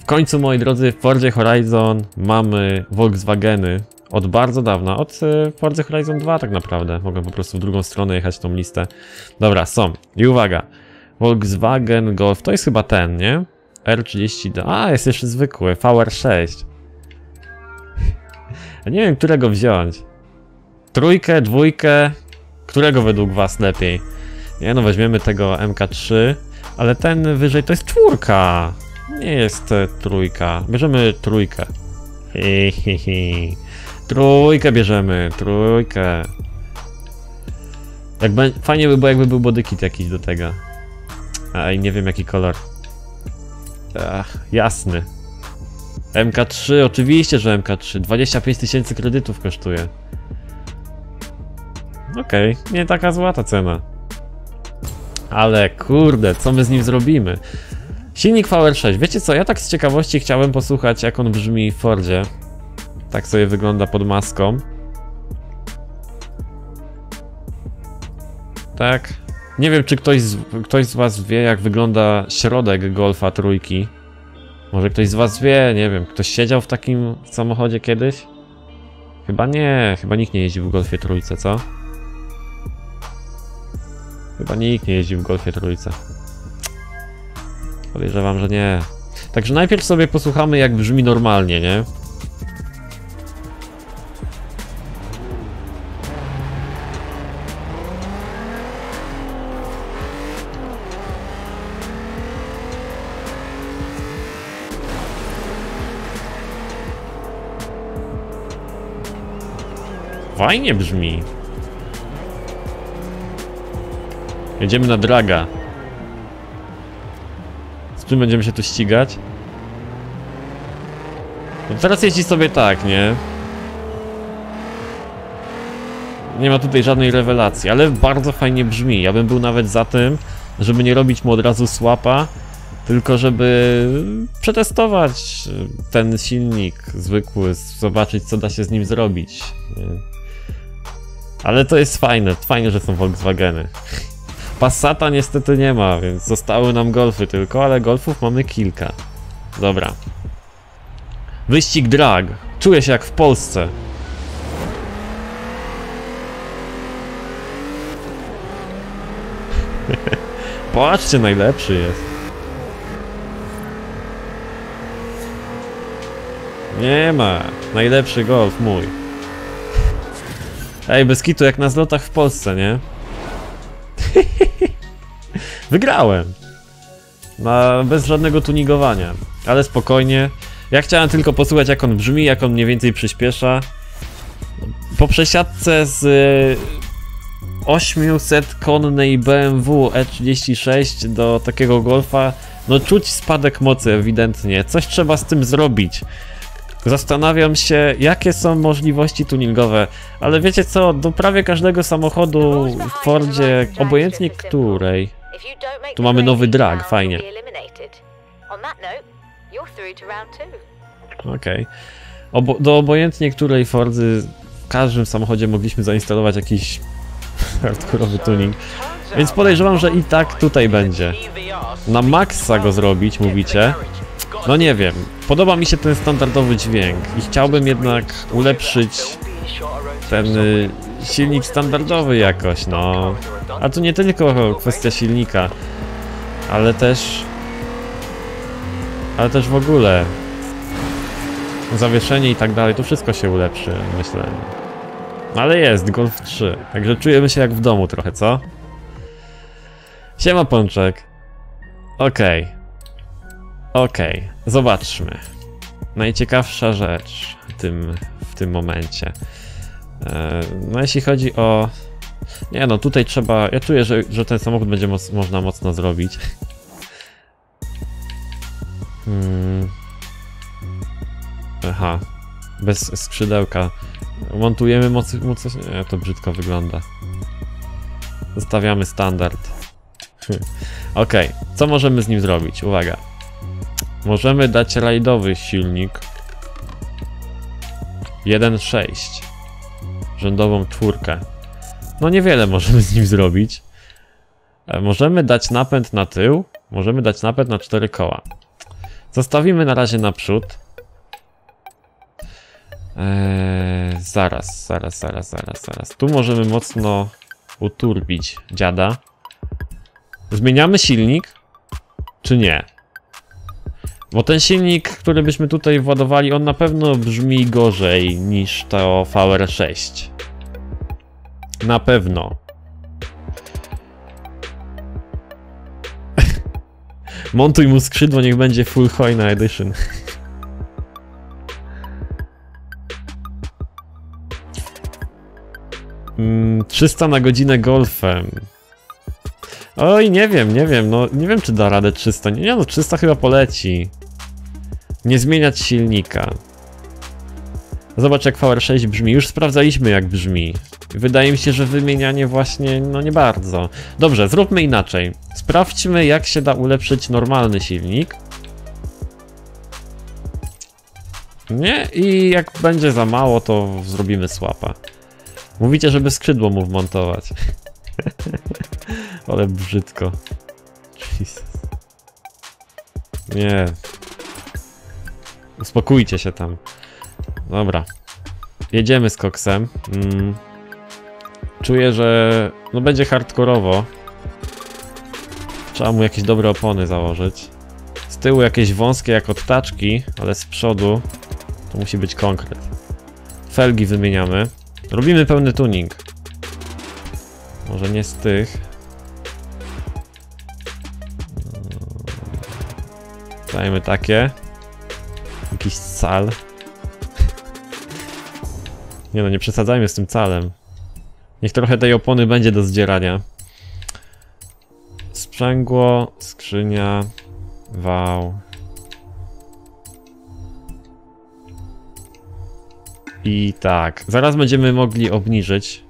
W końcu, moi drodzy, w Forzie Horizon mamy Volkswageny od bardzo dawna, od Forza Horizon 2 tak naprawdę. Mogę po prostu w drugą stronę jechać tą listę. Dobra, są. I uwaga. Volkswagen Golf, to jest chyba ten, nie? R32, a jest jeszcze zwykły, VR6. Nie wiem, którego wziąć. Trójkę, dwójkę, którego według was lepiej? Nie no, weźmiemy tego MK3, ale ten wyżej to jest czwórka. Nie jest trójka, bierzemy trójkę. Trójkę bierzemy, trójkę. Jakby, fajnie by było, jakby był bodykit jakiś do tego. Aj, nie wiem jaki kolor. Ach, jasny. MK3, oczywiście, że MK3. 25 tysięcy kredytów kosztuje. Okej, nie taka zła ta cena. Ale kurde, co my z nim zrobimy? Silnik VR6. Wiecie co, ja tak z ciekawości chciałem posłuchać, jak on brzmi w Fordzie. Tak sobie wygląda pod maską. Tak. Nie wiem, czy ktoś z was wie, jak wygląda środek Golfa trójki. Może ktoś z was wie, nie wiem, ktoś siedział w takim samochodzie kiedyś? Chyba nie, chyba nikt nie jeździł w Golfie trójce, co? Chyba nikt nie jeździł w Golfie trójce. Podejrzewam, że nie. Także najpierw sobie posłuchamy, jak brzmi normalnie, nie? Fajnie brzmi. Jedziemy na draga. Z czym będziemy się tu ścigać? No teraz jeździ sobie tak, nie? Nie ma tutaj żadnej rewelacji, ale bardzo fajnie brzmi. Ja bym był nawet za tym, żeby nie robić mu od razu słapa, tylko żeby przetestować ten silnik zwykły, zobaczyć co da się z nim zrobić. Ale to jest fajne, fajnie, że są Volkswageny. Passata niestety nie ma, więc zostały nam Golfy tylko, ale Golfów mamy kilka. Dobra. Wyścig drag. Czuję się jak w Polsce. Patrzcie, najlepszy jest. Nie ma. Najlepszy Golf mój. Ej, bez kitu, jak na zlotach w Polsce, nie? Wygrałem! No, bez żadnego tuningowania, ale spokojnie. Ja chciałem tylko posłuchać, jak on brzmi, jak on mniej więcej przyspiesza. Po przesiadce z 800-konnej BMW E36 do takiego Golfa, no czuć spadek mocy ewidentnie. Coś trzeba z tym zrobić. Zastanawiam się, jakie są możliwości tuningowe, ale wiecie co, do prawie każdego samochodu w Fordzie, obojętnie której, tu mamy nowy drag, fajnie. Okej. Do obojętnie której Fordy, w każdym samochodzie mogliśmy zainstalować jakiś hardkorowy tuning, więc podejrzewam, że i tak tutaj będzie. Na maksa go zrobić, mówicie? No nie wiem, podoba mi się ten standardowy dźwięk i chciałbym jednak ulepszyć ten silnik standardowy jakoś, no. A tu nie tylko kwestia silnika, ale też w ogóle zawieszenie i tak dalej, to wszystko się ulepszy, myślę. Ale jest, Golf 3, także czujemy się jak w domu trochę, co? Siema Pączek. Okej. Okej, zobaczmy. Najciekawsza rzecz w tym momencie. No jeśli chodzi o... Nie no, tutaj trzeba... Ja czuję, że ten samochód będzie można mocno zrobić. Aha. Bez skrzydełka. Montujemy moc... Nie, to brzydko wygląda. Zostawiamy standard. Okej, co możemy z nim zrobić? Uwaga. Możemy dać rajdowy silnik 1.6 rzędową czwórkę. No niewiele możemy z nim zrobić. Możemy dać napęd na tył, możemy dać napęd na 4 koła. Zostawimy na razie naprzód. Zaraz. Tu możemy mocno uturbić dziada. Zmieniamy silnik, czy nie? Bo ten silnik, który byśmy tutaj władowali, on na pewno brzmi gorzej niż to VR6. Na pewno. Montuj mu skrzydło, niech będzie full Hojna edition. Mm, 300 na godzinę golfem. Oj, nie wiem, no nie wiem, czy da radę 300. Nie, no 300 chyba poleci. Nie zmieniać silnika. Zobacz, jak VR6 brzmi. Już sprawdzaliśmy, jak brzmi. Wydaje mi się, że wymienianie właśnie, no nie bardzo. Dobrze, zróbmy inaczej. Sprawdźmy, jak się da ulepszyć normalny silnik. Nie? I jak będzie za mało, to zrobimy swapa. Mówicie, żeby skrzydło mu wmontować. Ale brzydko. Jesus. Nie. Uspokójcie się tam. Dobra. Jedziemy z koksem. Czuję, że no będzie hardkorowo. Trzeba mu jakieś dobre opony założyć. Z tyłu jakieś wąskie jak od taczki, ale z przodu to musi być konkret. Felgi wymieniamy. Robimy pełny tuning. Może nie z tych. Dajmy takie. Jakiś cal. Nie no, nie przesadzajmy z tym calem. Niech trochę tej opony będzie do zdzierania. Sprzęgło, skrzynia, wał. I tak, zaraz będziemy mogli obniżyć.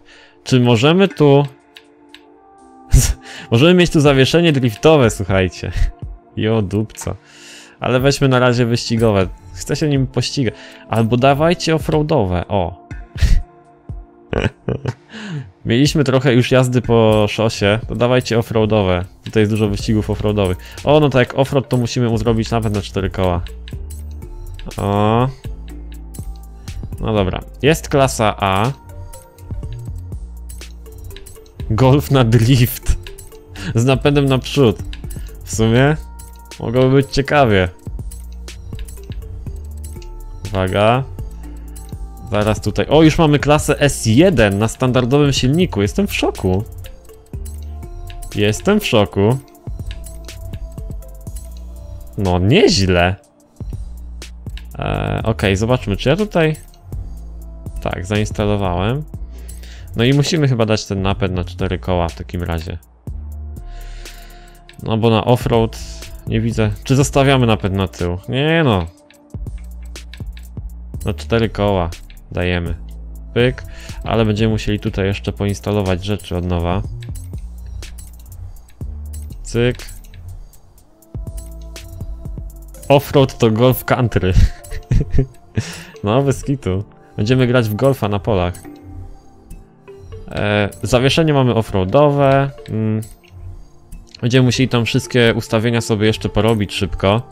Czy możemy tu... możemy mieć tu zawieszenie driftowe, słuchajcie. Jo, dupco. Ale weźmy na razie wyścigowe. Chcę się nim pościgać. Albo dawajcie offroadowe, o. Mieliśmy trochę już jazdy po szosie, to dawajcie offroadowe. Tutaj jest dużo wyścigów offroadowych. O, no tak jak offroad, to musimy mu zrobić nawet na 4 koła. O. No dobra, jest klasa A. Golf na drift. Z napędem naprzód. W sumie mogłoby być ciekawie. Uwaga. Zaraz tutaj. O, już mamy klasę S1 na standardowym silniku. Jestem w szoku. Jestem w szoku. No, nieźle. Okej, zobaczmy, czy ja tutaj... Tak, zainstalowałem. No i musimy chyba dać ten napęd na 4 koła w takim razie. No bo na offroad nie widzę... Czy zostawiamy napęd na tył? Nie no. Na 4 koła dajemy. Pyk. Ale będziemy musieli tutaj jeszcze poinstalować rzeczy od nowa. Cyk. Offroad to golf country. No, bez kitu. Będziemy grać w golfa na polach. Zawieszenie mamy offroadowe. Będziemy musieli tam wszystkie ustawienia sobie jeszcze porobić szybko.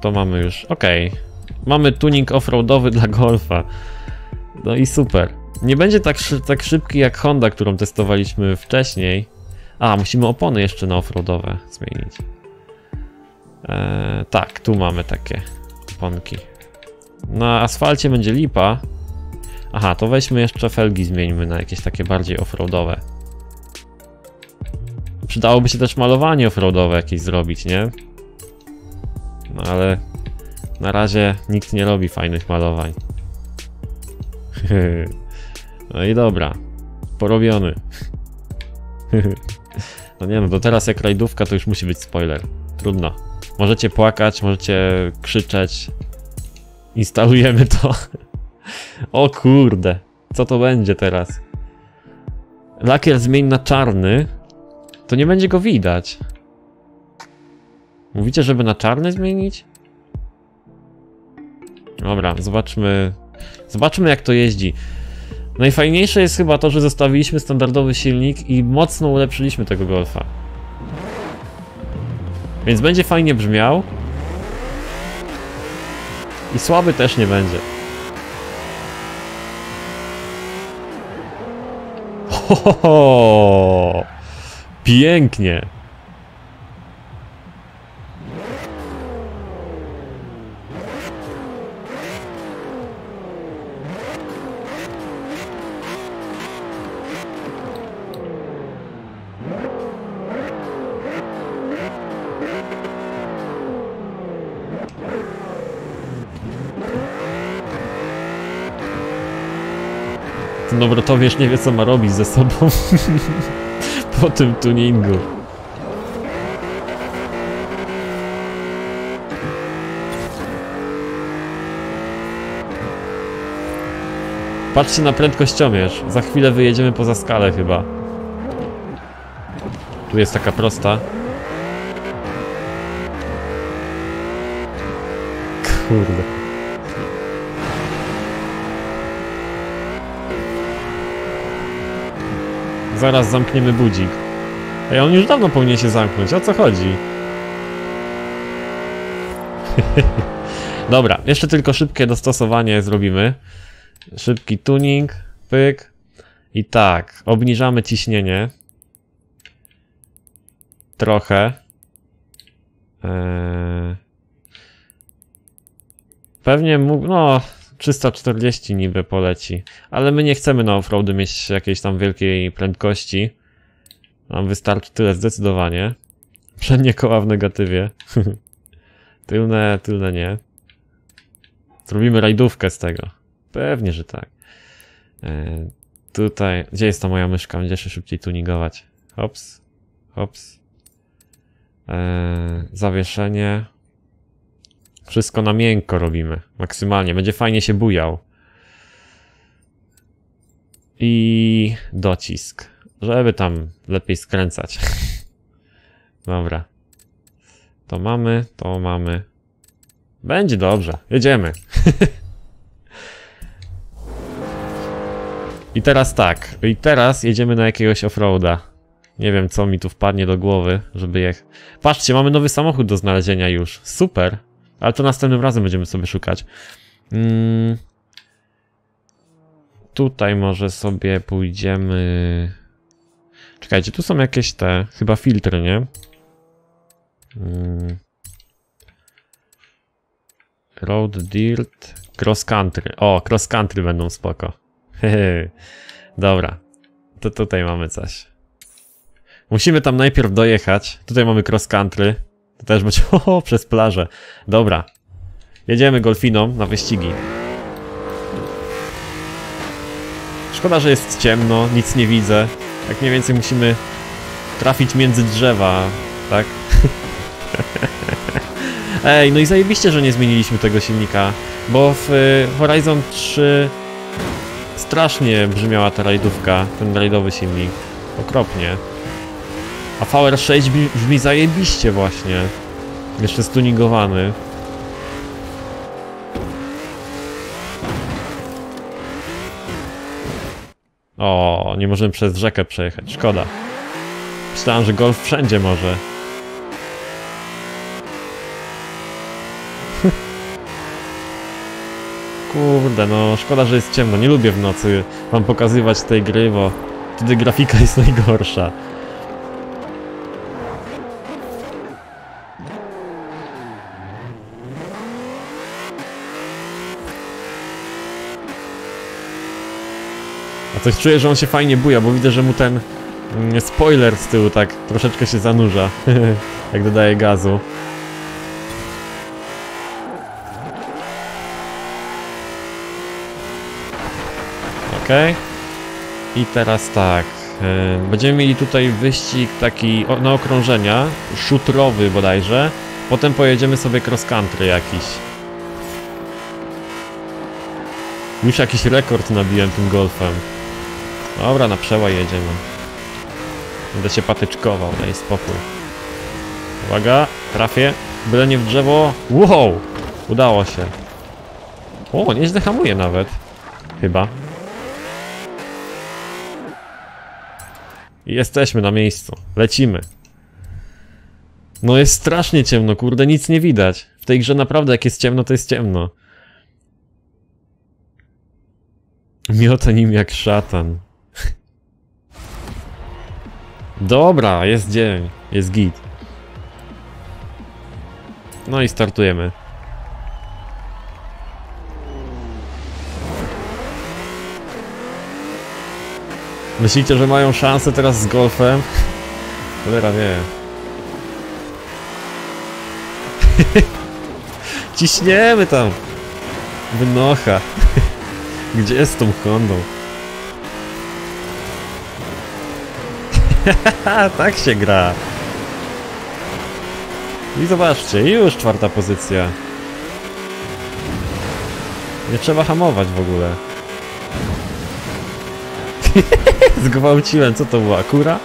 To mamy już. Okej. Mamy tuning offroadowy dla golfa. No i super. Nie będzie tak szybki jak Honda, którą testowaliśmy wcześniej. A, musimy opony jeszcze na offroadowe zmienić. Tak, tu mamy takie oponki. Na asfalcie będzie lipa. Aha, to weźmy jeszcze felgi, zmieńmy na jakieś takie bardziej offroadowe. Przydałoby się też malowanie offroadowe jakieś zrobić, nie? No ale na razie nikt nie robi fajnych malowań. No i dobra. Porobiony. No nie no, to teraz jak rajdówka, to już musi być spoiler. Trudno. Możecie płakać, możecie krzyczeć. Instalujemy to. O kurde. Co to będzie teraz? Lakier zmień na czarny. To nie będzie go widać. Mówicie, żeby na czarny zmienić? Dobra, zobaczmy. Zobaczmy, jak to jeździ. Najfajniejsze jest chyba to, że zostawiliśmy standardowy silnik i mocno ulepszyliśmy tego golfa. Więc będzie fajnie brzmiał. I słaby też nie będzie. Ho! Pięknie. Ten obrotowiec nie wie, co ma robić ze sobą po tym tuningu. Patrzcie na prędkościomierz. Za chwilę wyjedziemy poza skalę chyba. Tu jest taka prosta. Kurde. Zaraz zamkniemy budzik. Ej, on już dawno powinien się zamknąć, o co chodzi? Dobra, jeszcze tylko szybkie dostosowanie zrobimy. Szybki tuning, pyk. I tak, obniżamy ciśnienie. Trochę. Pewnie mógł, no... 340 niby poleci, ale my nie chcemy na offroady mieć jakiejś tam wielkiej prędkości. Nam wystarczy tyle zdecydowanie. Przednie koła w negatywie. tylne nie. Zrobimy rajdówkę z tego. Pewnie, że tak. Tutaj, gdzie jest ta moja myszka? Będzie się szybciej tuningować. Hops, hops. Zawieszenie. Wszystko na miękko robimy, maksymalnie, będzie fajnie się bujał. I docisk, żeby tam lepiej skręcać. Dobra. To mamy, to mamy. Będzie dobrze, jedziemy. I teraz tak, i teraz jedziemy na jakiegoś offroada. Nie wiem, co mi tu wpadnie do głowy, żeby jechać. Patrzcie, mamy nowy samochód do znalezienia już, super. Ale to następnym razem będziemy sobie szukać. Tutaj może sobie pójdziemy... Czekajcie, tu są jakieś te... Chyba filtry, nie? Road Dirt... Cross Country. O, Cross Country będą spoko. Dobra. To tutaj mamy coś. Musimy tam najpierw dojechać. Tutaj mamy Cross Country. To też będzie przez plażę. Dobra. Jedziemy golfiną na wyścigi. Szkoda, że jest ciemno, nic nie widzę. Tak mniej więcej musimy trafić między drzewa, tak? Ej, no i zajebiście, że nie zmieniliśmy tego silnika, bo w Horizon 3 strasznie brzmiała ta rajdówka, ten rajdowy silnik. Okropnie. A VR6 brzmi zajebiście właśnie. Jeszcze stuningowany. O, nie możemy przez rzekę przejechać, szkoda. Myślałem, że golf wszędzie może. Kurde, no szkoda, że jest ciemno. Nie lubię w nocy wam pokazywać tej gry, bo wtedy grafika jest najgorsza. A coś czuję, że on się fajnie buja, bo widzę, że mu ten spoiler z tyłu tak troszeczkę się zanurza, jak dodaje gazu. Okej. I teraz tak, będziemy mieli tutaj wyścig taki na okrążenia, szutrowy bodajże. Potem pojedziemy sobie cross country jakiś. Już jakiś rekord nabiłem tym golfem. Dobra, na przełaj jedziemy. Będę się patyczkował, daj spokój. Uwaga, trafię. Byle nie w drzewo. Wow! Udało się. O, nieźle hamuje nawet. Chyba. I jesteśmy na miejscu. Lecimy. No jest strasznie ciemno, kurde, nic nie widać. W tej grze naprawdę jak jest ciemno, to jest ciemno. Miota nim jak szatan. Dobra, jest dzień, jest git. No i startujemy. Myślicie, że mają szansę teraz z golfem? Cholera wie. Ciśniemy tam! Wynocha! Gdzie jest tą Hondą? Tak się gra! I zobaczcie, już 4. pozycja. Nie trzeba hamować w ogóle. Zgwałciłem, co to była? Acura?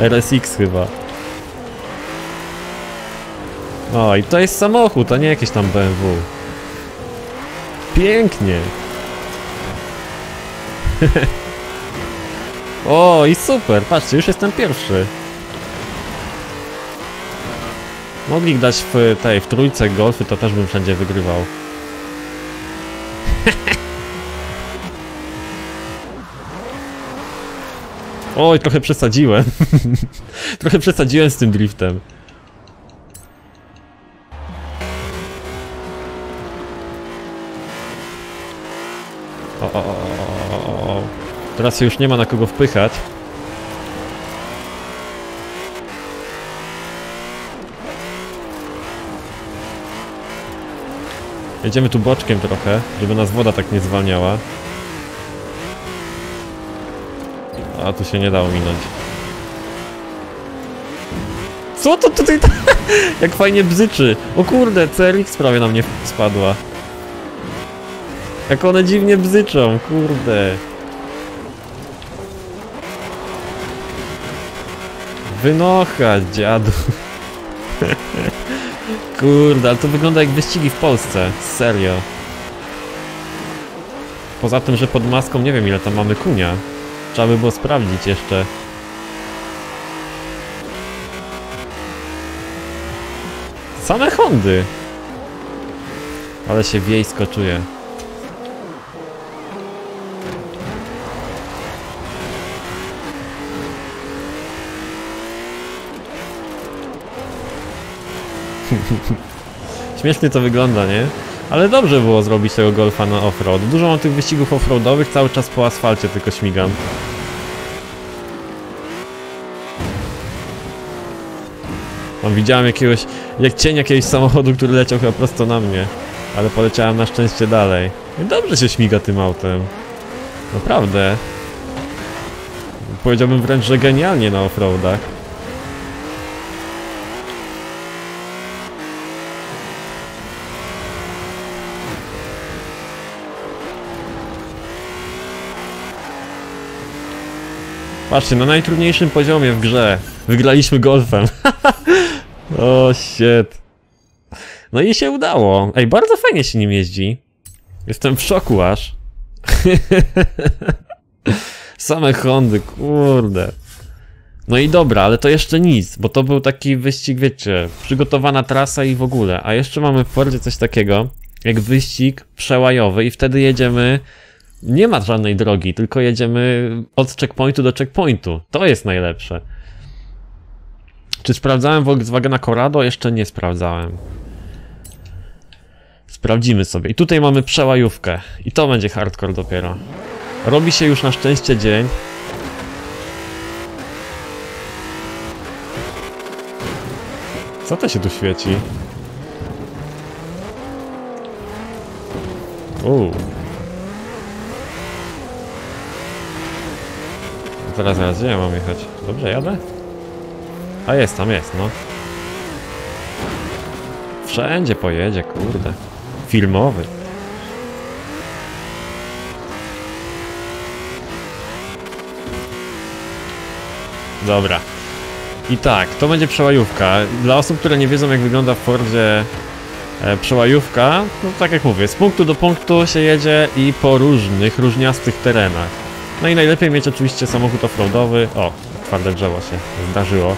RSX chyba. O, i to jest samochód, a nie jakieś tam BMW. Pięknie. O, i super, patrzcie, już jestem pierwszy. Mogli dać w trójce golfy, to też bym wszędzie wygrywał. Oj, trochę przesadziłem. Trochę przesadziłem z tym driftem. O. Teraz już nie ma na kogo wpychać. Jedziemy tu boczkiem trochę, żeby nas woda tak nie zwalniała. A tu się nie dało minąć. Co to tutaj? Jak fajnie bzyczy. O kurde, CLX prawie na mnie spadła. Jak one dziwnie bzyczą, kurde. Wynocha, dziadu. Kurde, ale to wygląda jak wyścigi w Polsce, serio. Poza tym, że pod maską nie wiem ile tam mamy kunia. Trzeba by było sprawdzić jeszcze. Same Hondy. Ale się wiejsko czuję. Śmiesznie to wygląda, nie? Ale dobrze było zrobić tego golfa na offroad. Dużo mam tych wyścigów offroadowych, cały czas po asfalcie tylko śmigam. Tam widziałem jakiegoś, jak cień jakiegoś samochodu, który leciał chyba prosto na mnie. Ale poleciałem na szczęście dalej. Dobrze się śmiga tym autem. Naprawdę. Powiedziałbym wręcz, że genialnie na offroadach. Patrzcie, na najtrudniejszym poziomie w grze wygraliśmy golfem. O, shit. No i się udało. Ej, bardzo fajnie się nim jeździ. Jestem w szoku aż. Same Hondy, kurde. No i dobra, ale to jeszcze nic, bo to był taki wyścig, wiecie, przygotowana trasa i w ogóle. A jeszcze mamy w Fordzie coś takiego, jak wyścig przełajowy i wtedy jedziemy... Nie ma żadnej drogi, tylko jedziemy od checkpointu do checkpointu. To jest najlepsze. Czy sprawdzałem Volkswagena Corrado? Jeszcze nie sprawdzałem. Sprawdzimy sobie. I tutaj mamy przełajówkę. I to będzie hardcore dopiero. Robi się już na szczęście dzień. Co to się tu świeci? Zaraz, gdzie ja mam jechać? Dobrze jadę? A jest, tam jest, no. Wszędzie pojedzie, kurde. Filmowy. Dobra. I tak, to będzie przełajówka. Dla osób, które nie wiedzą jak wygląda w Fordzie przełajówka, no tak jak mówię, z punktu do punktu się jedzie i po różnych, różniastych terenach. No i najlepiej mieć oczywiście samochód offroadowy. O, twarde drzewo się zdarzyło.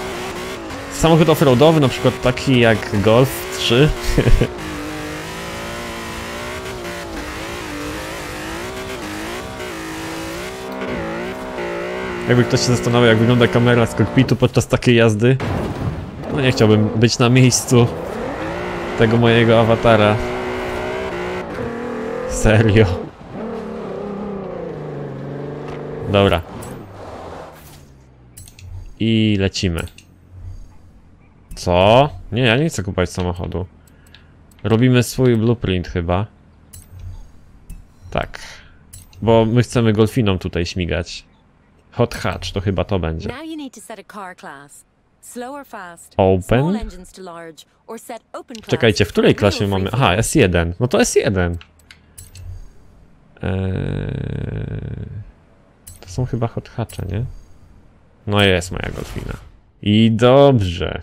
Z samochód offroadowy, na przykład taki jak Golf 3. Jakby ktoś się zastanawiał, jak wygląda kamera z kokpitu podczas takiej jazdy. No nie chciałbym być na miejscu tego mojego awatara. Serio. Dobra. I lecimy. Co? Nie, ja nie chcę kupować samochodu. Robimy swój blueprint chyba. Tak. Bo my chcemy golfiną tutaj śmigać. Hot hatch, to chyba to będzie. Open? Czekajcie, w której klasie mamy? Aha, S1. No to S1. To są chyba hot hatche, nie? No jest moja golfina. I dobrze.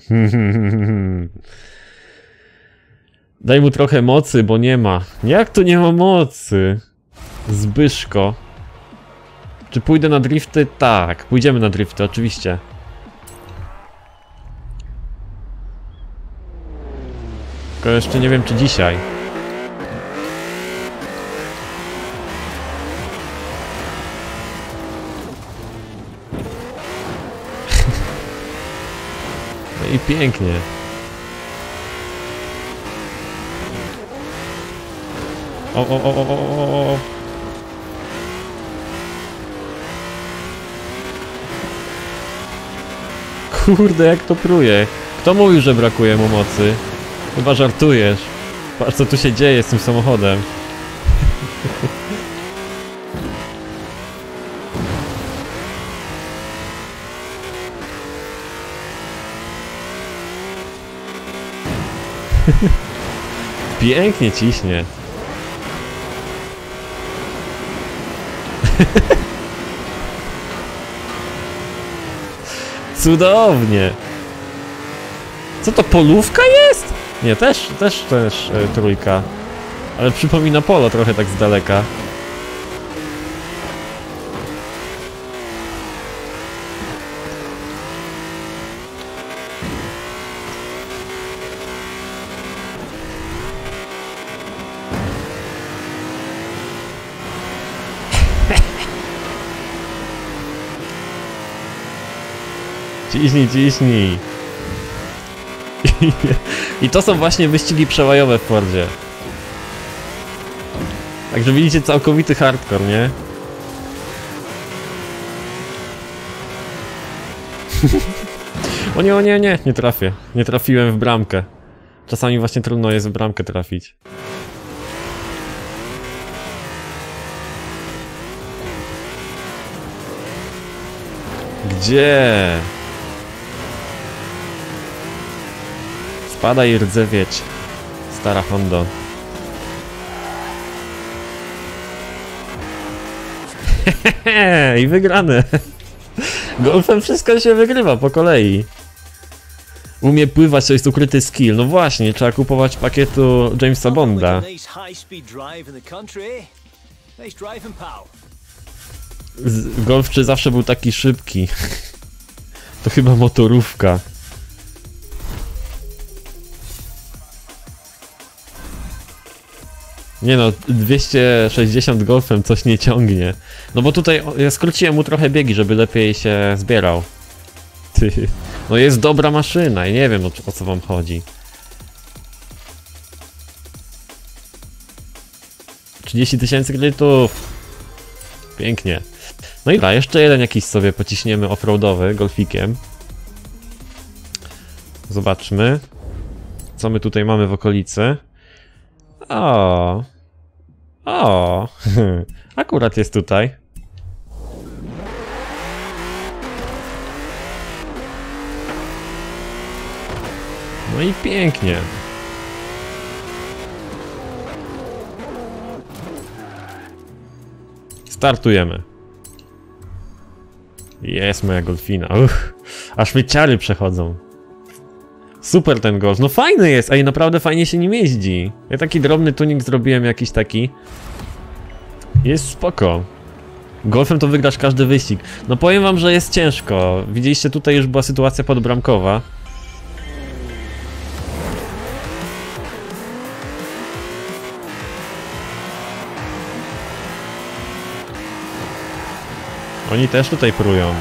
Daj mu trochę mocy, bo nie ma. Jak to nie ma mocy? Zbyszko. Czy pójdę na drifty? Tak, pójdziemy na drifty, oczywiście. Tylko jeszcze nie wiem, czy dzisiaj. No i pięknie. O. Kurde, jak to pruje. Kto mówił, że brakuje mu mocy? Chyba żartujesz. Patrz, co tu się dzieje z tym samochodem. Pięknie ciśnie. Cudownie! Co to, polówka jest? Nie, też trójka. Ale przypomina polo trochę tak z daleka. Ciśnij. I to są właśnie wyścigi przełajowe w Fordzie. Także widzicie, całkowity hardcore, nie? O nie, nie trafię. Nie trafiłem w bramkę. Czasami właśnie trudno jest w bramkę trafić. Gdzie? Spada i rdzewieć, stara Honda. I wygrane. Golfem wszystko się wygrywa po kolei. Umie pływać, to jest ukryty skill. No właśnie, trzeba kupować pakietu Jamesa Bonda. Golf 3 zawsze był taki szybki. To chyba motorówka. Nie no, 260 golfem coś nie ciągnie. No bo tutaj ja skróciłem mu trochę biegi, żeby lepiej się zbierał. Ty. No jest dobra maszyna i nie wiem, o co wam chodzi. 30 000 kredytów. Pięknie. No i da, jeszcze jeden jakiś sobie pociśniemy offroadowy golfikiem. Zobaczmy, co my tutaj mamy w okolicy. O, akurat jest tutaj. No i pięknie. Startujemy. Jest moja golfina. Aż mi ciary przechodzą. Super ten golf, no fajny jest, ej, naprawdę fajnie się nim jeździ. Ja taki drobny tuning zrobiłem, jakiś taki. Jest spoko. Golfem to wygrasz każdy wyścig. No powiem wam, że jest ciężko. Widzieliście, tutaj już była sytuacja podbramkowa. Oni też tutaj prują.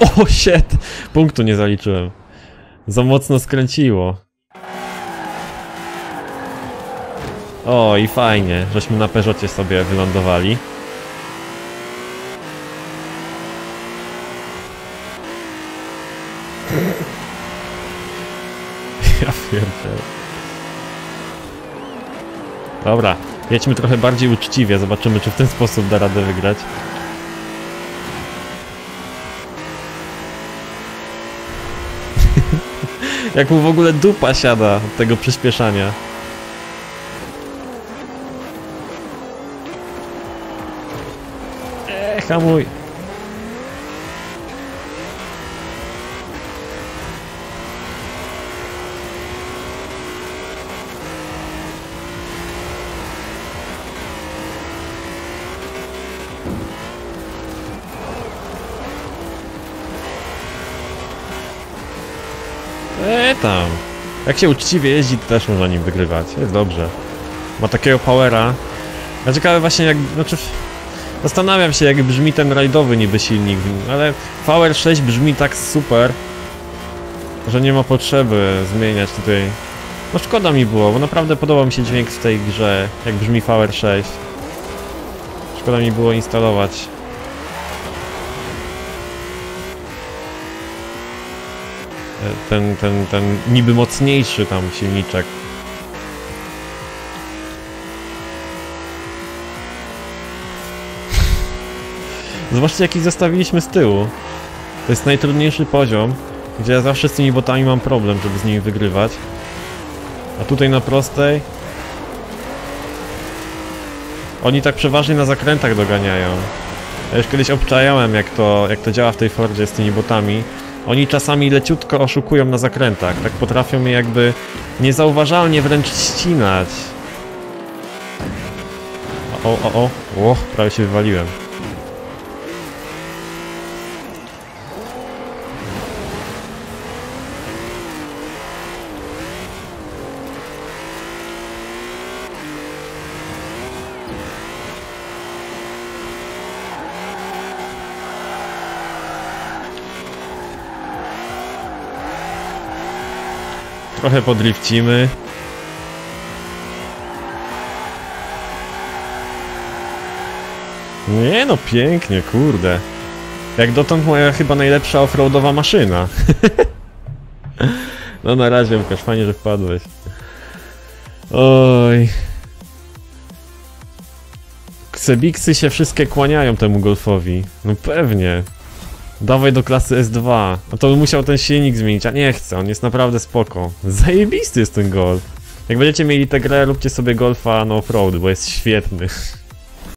O, shit! Punktu nie zaliczyłem. Za mocno skręciło. O, i fajnie, żeśmy na Peugeotie sobie wylądowali. Ja pierdolę. Dobra, jedźmy trochę bardziej uczciwie, zobaczymy, czy w ten sposób da radę wygrać. Jak mu w ogóle dupa siada od tego przyspieszania. Hamuj. Tam. Jak się uczciwie jeździ, to też można nim wygrywać. Jest dobrze. Ma takiego powera. Ja ciekawe właśnie jak... Znaczy... Zastanawiam się, jak brzmi ten rajdowy niby silnik, ale VR6 brzmi tak super, że nie ma potrzeby zmieniać tutaj. No szkoda mi było, bo naprawdę podoba mi się dźwięk w tej grze, jak brzmi VR6. Szkoda mi było instalować. Ten niby mocniejszy tam silniczek. Zobaczcie, jaki zostawiliśmy z tyłu. To jest najtrudniejszy poziom, gdzie ja zawsze z tymi botami mam problem, żeby z nimi wygrywać. A tutaj na prostej... Oni tak przeważnie na zakrętach doganiają. Ja już kiedyś obczajałem, jak to działa w tej Fordzie z tymi botami. Oni czasami leciutko oszukują na zakrętach. Tak potrafią je jakby niezauważalnie wręcz ścinać. O, prawie się wywaliłem. Trochę podlifcimy. Nie no, pięknie, kurde. Jak dotąd moja chyba najlepsza offroadowa maszyna. No na razie, Łukasz, fajnie, że wpadłeś. Oj. Ksebiksy się wszystkie kłaniają temu golfowi. No pewnie. Dawaj do klasy S2. A to bym musiał ten silnik zmienić, a nie chcę, on jest naprawdę spoko. Zajebisty jest ten golf. Jak będziecie mieli tę grę, róbcie sobie golfa na offroad, bo jest świetny.